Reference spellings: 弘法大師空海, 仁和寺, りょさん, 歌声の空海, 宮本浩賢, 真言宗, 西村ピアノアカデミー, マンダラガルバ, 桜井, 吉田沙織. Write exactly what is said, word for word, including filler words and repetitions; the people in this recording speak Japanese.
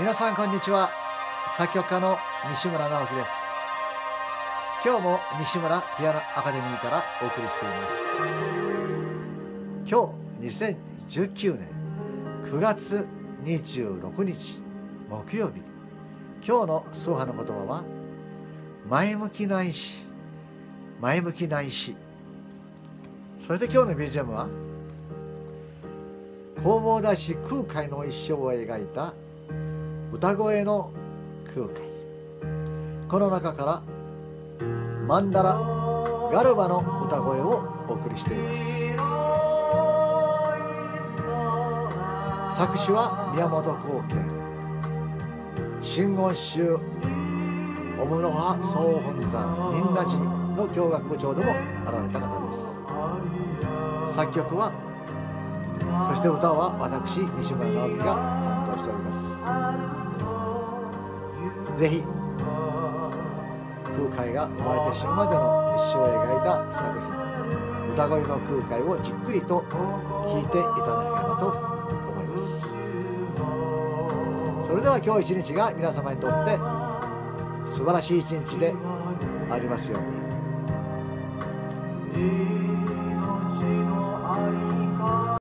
皆さんこんにちは。作曲家の西村直樹です。今日も西村ピアノアカデミーからお送りしています。今日にせんじゅうきゅうねんくがつにじゅうろくにち木曜日、今日の総派の言葉は前向きな意志、前向きな意志。それで今日の ビージーエム は弘法大師空海の一生を描いた歌声の空海。この中からマンダラガルバの歌声をお送りしています。作詞は宮本浩賢。真言宗おむのは総本山仁和寺の教学部長でもあられた方です。作曲は、そして歌は私西村直樹が担当しております。ぜひ空海が生まれて死ぬまでの一生を描いた作品、歌声の空海をじっくりと聴いていただければと思います。それでは今日一日が皆様にとって素晴らしい一日でありますように。